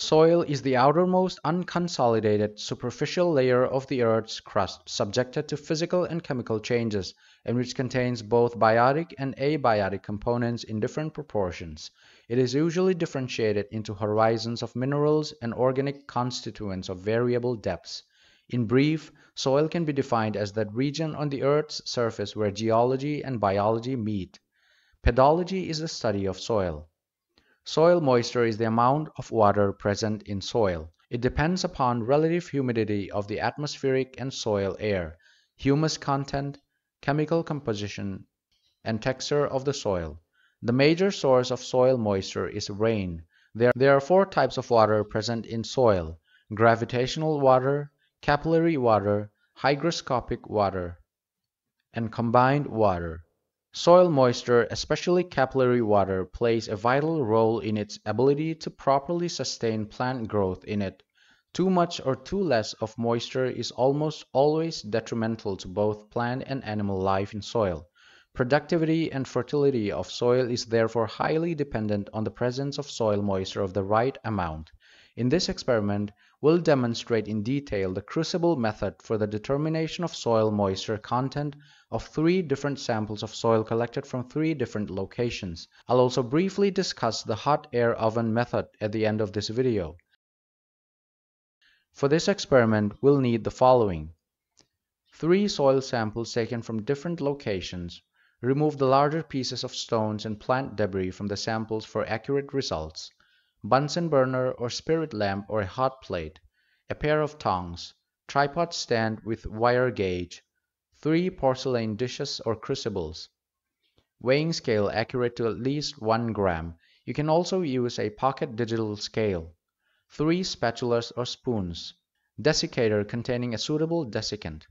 Soil is the outermost unconsolidated superficial layer of the Earth's crust subjected to physical and chemical changes, and which contains both biotic and abiotic components in different proportions. It is usually differentiated into horizons of minerals and organic constituents of variable depths. In brief, soil can be defined as that region on the Earth's surface where geology and biology meet. Pedology is the study of soil. Soil moisture is the amount of water present in soil. It depends upon relative humidity of the atmospheric and soil air, humus content, chemical composition, and texture of the soil. The major source of soil moisture is rain. There are four types of water present in soil: gravitational water, capillary water, hygroscopic water, and combined water. Soil moisture, especially capillary water, plays a vital role in its ability to properly sustain plant growth in it. Too much or too less of moisture is almost always detrimental to both plant and animal life in soil. Productivity and fertility of soil is therefore highly dependent on the presence of soil moisture of the right amount. In this experiment, we'll demonstrate in detail the crucible method for the determination of soil moisture content of three different samples of soil collected from three different locations. I'll also briefly discuss the hot air oven method at the end of this video. For this experiment, we'll need the following: three soil samples taken from different locations. Remove the larger pieces of stones and plant debris from the samples for accurate results. Bunsen burner or spirit lamp or a hot plate, a pair of tongs, tripod stand with wire gauge, three porcelain dishes or crucibles, weighing scale accurate to at least 1 gram. You can also use a pocket digital scale, three spatulas or spoons, desiccator containing a suitable desiccant.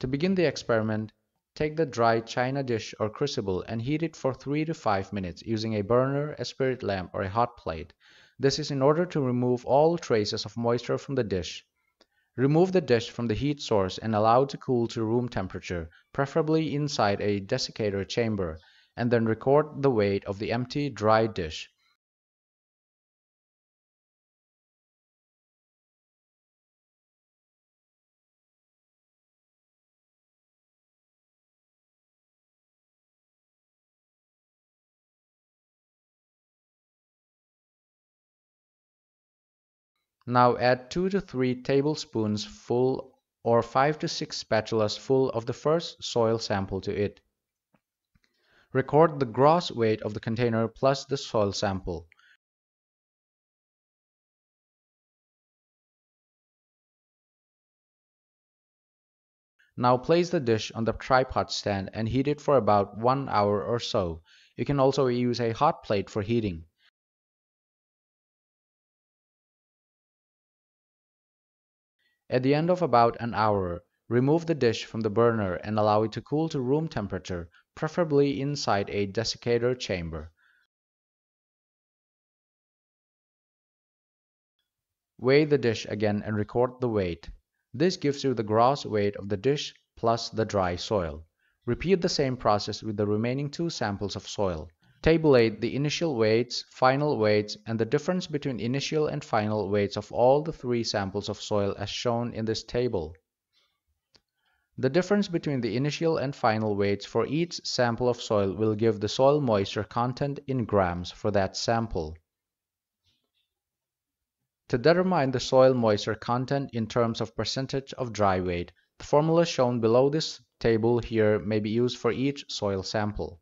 To begin the experiment, take the dry china dish or crucible and heat it for 3 to 5 minutes using a burner, a spirit lamp, or a hot plate. This is in order to remove all traces of moisture from the dish. Remove the dish from the heat source and allow to cool to room temperature, preferably inside a desiccator chamber, and then record the weight of the empty, dry dish. Now add 2 to 3 tablespoons full or 5 to 6 spatulas full of the first soil sample to it. Record the gross weight of the container plus the soil sample. Now place the dish on the tripod stand and heat it for about 1 hour or so. You can also use a hot plate for heating. At the end of about an hour, remove the dish from the burner and allow it to cool to room temperature, preferably inside a desiccator chamber. Weigh the dish again and record the weight. This gives you the gross weight of the dish plus the dry soil. Repeat the same process with the remaining two samples of soil. Tabulate the initial weights, final weights, and the difference between initial and final weights of all the three samples of soil as shown in this table. The difference between the initial and final weights for each sample of soil will give the soil moisture content in grams for that sample. To determine the soil moisture content in terms of percentage of dry weight, the formula shown below this table here may be used for each soil sample.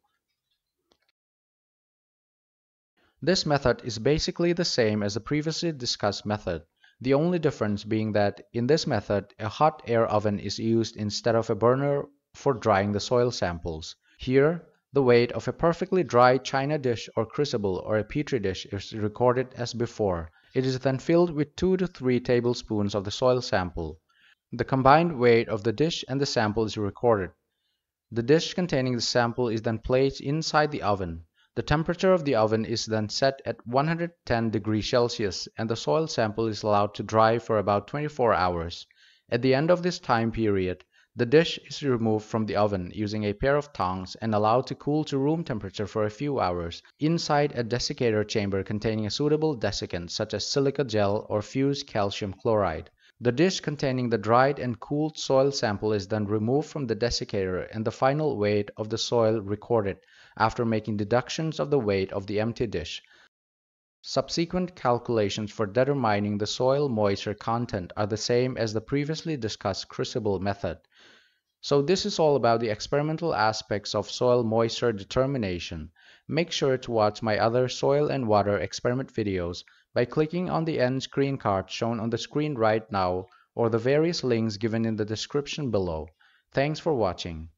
This method is basically the same as the previously discussed method, the only difference being that in this method a hot air oven is used instead of a burner for drying the soil samples. Here, the weight of a perfectly dry china dish or crucible or a petri dish is recorded as before. It is then filled with 2 to 3 tablespoons of the soil sample. The combined weight of the dish and the sample is recorded. The dish containing the sample is then placed inside the oven. The temperature of the oven is then set at 110 degrees Celsius and the soil sample is allowed to dry for about 24 hours. At the end of this time period, The dish is removed from the oven using a pair of tongs and allowed to cool to room temperature for a few hours inside a desiccator chamber containing a suitable desiccant such as silica gel or fused calcium chloride. The dish containing the dried and cooled soil sample is then removed from the desiccator and the final weight of the soil recorded after making deductions of the weight of the empty dish. Subsequent calculations for determining the soil moisture content are the same as the previously discussed crucible method. So this is all about the experimental aspects of soil moisture determination. Make sure to watch my other soil and water experiment videos by clicking on the end screen card shown on the screen right now or the various links given in the description below. Thanks for watching.